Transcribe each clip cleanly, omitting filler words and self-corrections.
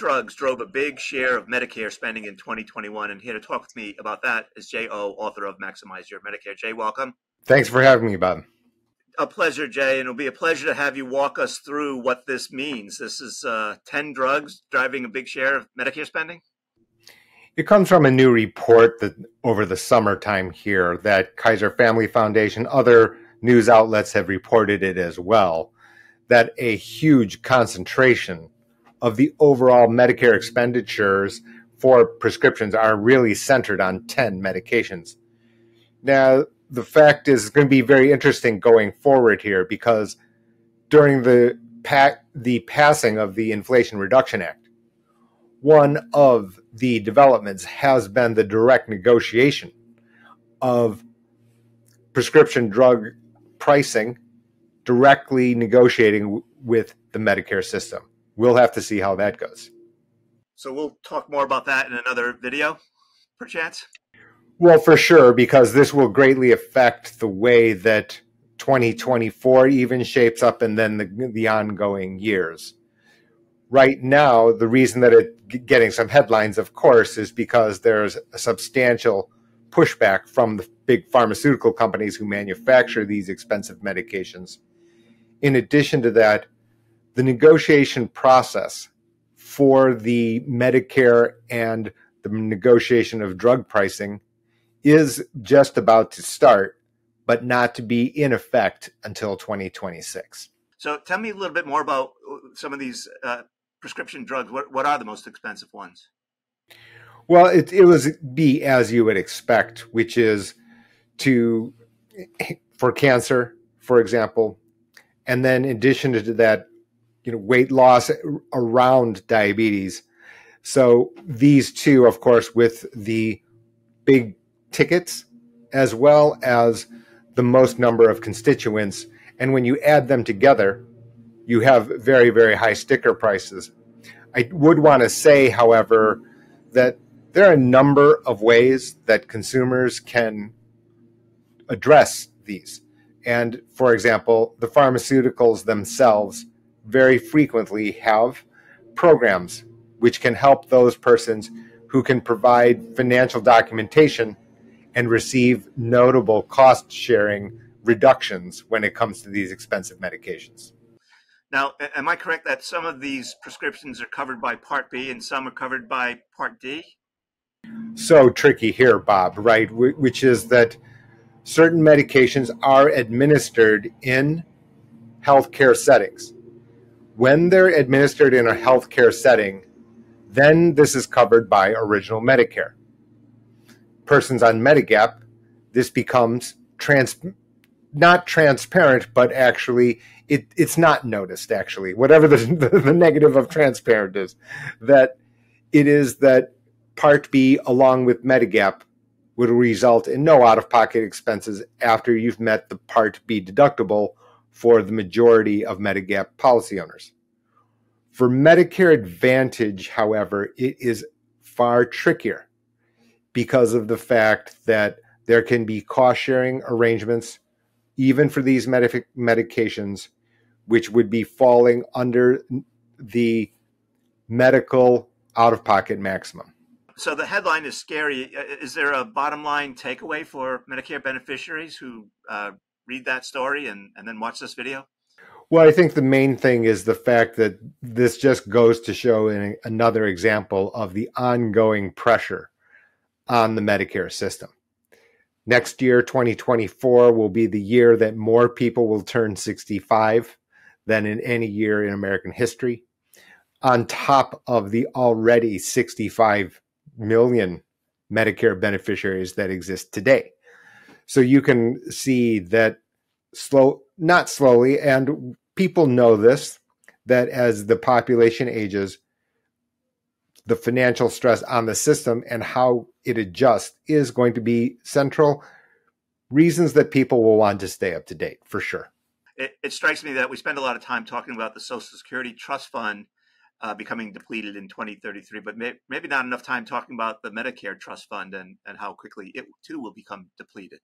drugs drove a big share of Medicare spending in 2021, and here to talk with me about that is Jae Oh, author of Maximize Your Medicare. Jae, welcome. Thanks for having me, Bob. A pleasure, Jae, and it'll be a pleasure to have you walk us through what this means. This is 10 drugs driving a big share of Medicare spending? It comes from a new report that over the summertime here that Kaiser Family Foundation, other news outlets have reported it as well, that a huge concentration of the overall Medicare expenditures for prescriptions are really centered on 10 medications. Now, the fact is it's going to be very interesting going forward here because during the passing of the Inflation Reduction Act, one of the developments has been the direct negotiation of prescription drug pricing directly negotiating with the Medicare system. We'll have to see how that goes. So we'll talk more about that in another video, perchance? Well, for sure, because this will greatly affect the way that 2024 even shapes up and then the ongoing years. Right now, the reason that it's getting some headlines, of course, is because there's a substantial pushback from the big pharmaceutical companies who manufacture these expensive medications. In addition to that, the negotiation process for the Medicare and the negotiation of drug pricing is just about to start, but not to be in effect until 2026. So tell me a little bit more about some of these prescription drugs. What are the most expensive ones? Well, it was be as you would expect, which is for cancer, for example, and then in addition to that, weight loss around diabetes. So these two, of course, with the big tickets, as well as the most number of constituents. And when you add them together, you have very, very high sticker prices. I would want to say, however, that there are a number of ways that consumers can address these. And for example, the pharmaceuticals themselves very frequently have programs which can help those persons who can provide financial documentation and receive notable cost sharing reductions when it comes to these expensive medications. Now, am I correct that some of these prescriptions are covered by Part B and some are covered by Part D? So tricky here, Bob, right? Which is that certain medications are administered in healthcare settings. When they're administered in a healthcare setting, then this is covered by original Medicare. Persons on Medigap, this becomes not transparent, but actually it's not noticed, actually, whatever the negative of transparent is, that it is that Part B along with Medigap would result in no out-of-pocket expenses after you've met the Part B deductible for the majority of Medigap policy owners. For Medicare Advantage, however, it is far trickier because of the fact that there can be cost-sharing arrangements, even for these medications, which would be falling under the medical out-of-pocket maximum. So the headline is scary. Is there a bottom-line takeaway for Medicare beneficiaries who read that story and then watch this video? Well, I think the main thing is the fact that this just goes to show another example of the ongoing pressure on the Medicare system. Next year, 2024, will be the year that more people will turn 65 than in any year in American history, on top of the already 65 million Medicare beneficiaries that exist today. So you can see that not slowly, and people know this, that as the population ages, the financial stress on the system and how it adjusts is going to be central reasons that people will want to stay up to date, for sure. It strikes me that we spend a lot of time talking about the Social Security Trust Fund becoming depleted in 2033, but maybe not enough time talking about the Medicare Trust Fund and how quickly it too will become depleted.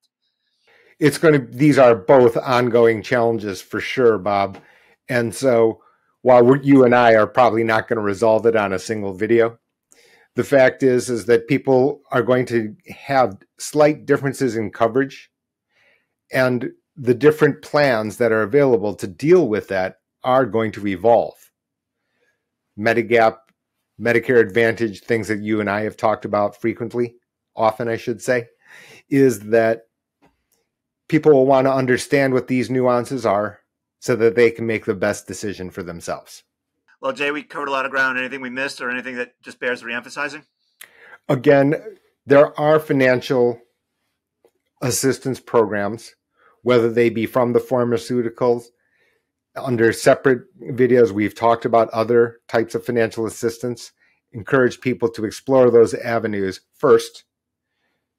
These are both ongoing challenges for sure, Bob. And so while you and I are probably not going to resolve it on a single video, the fact is that people are going to have slight differences in coverage, and the different plans that are available to deal with that are going to evolve. Medigap, Medicare Advantage, things that you and I have talked about frequently, often I should say, is that people will want to understand what these nuances are so that they can make the best decision for themselves. Well, Jay, we covered a lot of ground. Anything we missed or anything that just bears reemphasizing? Again, there are financial assistance programs, whether they be from the pharmaceuticals. Under separate videos, we've talked about other types of financial assistance. Encourage people to explore those avenues first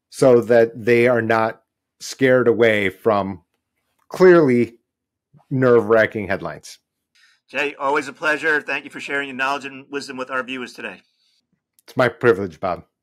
so that they are not scared away from clearly nerve-wracking headlines. Jay, always a pleasure. Thank you for sharing your knowledge and wisdom with our viewers today. It's my privilege, Bob.